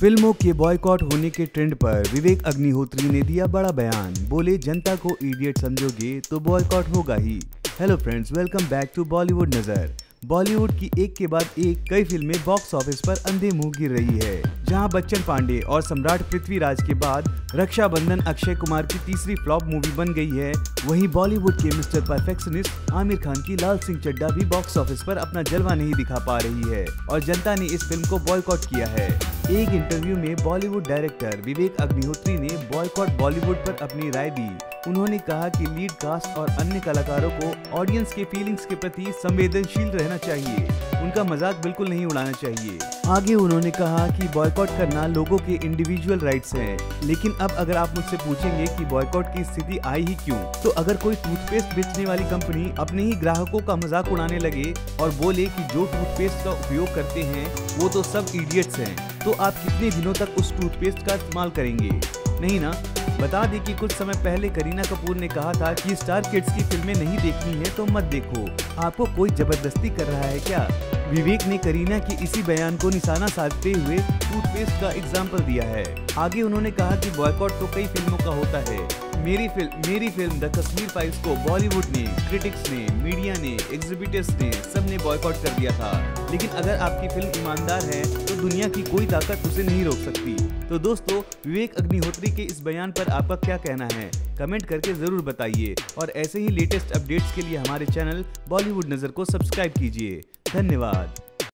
फिल्मों के बॉयकॉट होने के ट्रेंड पर विवेक अग्निहोत्री ने दिया बड़ा बयान, बोले जनता को इडियट समझोगे तो बॉयकॉट होगा ही। Hello friends, welcome back to Bollywood नज़र। बॉलीवुड की एक के बाद एक कई फिल्में बॉक्स ऑफिस पर अंधे मुंह गिर रही है। जहां बच्चन पांडे और सम्राट पृथ्वीराज के बाद रक्षाबंधन अक्षय कुमार की तीसरी फ्लॉप मूवी बन गई है, वहीं बॉलीवुड के मिस्टर परफेक्शनिस्ट आमिर खान की लाल सिंह चड्ढा भी बॉक्स ऑफिस पर अपना जलवा नहीं दिखा पा रही है और जनता ने इस फिल्म को बॉयकॉट किया है। एक इंटरव्यू में बॉलीवुड डायरेक्टर विवेक अग्निहोत्री ने बॉयकॉट बॉलीवुड पर अपनी राय दी। उन्होंने कहा कि लीड कास्ट और अन्य कलाकारों को ऑडियंस के फीलिंग्स के प्रति संवेदनशील रहना चाहिए, उनका मजाक बिल्कुल नहीं उड़ाना चाहिए। आगे उन्होंने कहा कि बॉयकॉट करना लोगों के इंडिविजुअल राइट्स हैं, लेकिन अब अगर आप मुझसे पूछेंगे कि बॉयकॉट की स्थिति आई ही क्यों, तो अगर कोई टूथपेस्ट बेचने वाली कंपनी अपने ही ग्राहकों का मजाक उड़ाने लगे और बोले कि जो टूथपेस्ट का उपयोग करते हैं वो तो सब इडियट्स हैं, तो आप कितने दिनों तक उस टूथपेस्ट का इस्तेमाल करेंगे? नहीं ना। बता दें कि कुछ समय पहले करीना कपूर ने कहा था कि स्टार किड्स की फिल्में नहीं देखनी है तो मत देखो, आपको कोई जबरदस्ती कर रहा है क्या? विवेक ने करीना के इसी बयान को निशाना साधते हुए टूथपेस्ट का एग्जाम्पल दिया है। आगे उन्होंने कहा कि बॉयकॉट तो कई फिल्मों का होता है। मेरी फिल्म द कश्मीर फाइल्स को बॉलीवुड ने, क्रिटिक्स ने, मीडिया ने, एग्जीबिटर्स ने, सबने बॉयकॉट कर दिया था, लेकिन अगर आपकी फिल्म ईमानदार है तो दुनिया की कोई ताकत उसे नहीं रोक सकती। तो दोस्तों, विवेक अग्निहोत्री के इस बयान पर आपका क्या कहना है, कमेंट करके जरूर बताइए और ऐसे ही लेटेस्ट अपडेट्स के लिए हमारे चैनल बॉलीवुड नज़र को सब्सक्राइब कीजिए। धन्यवाद।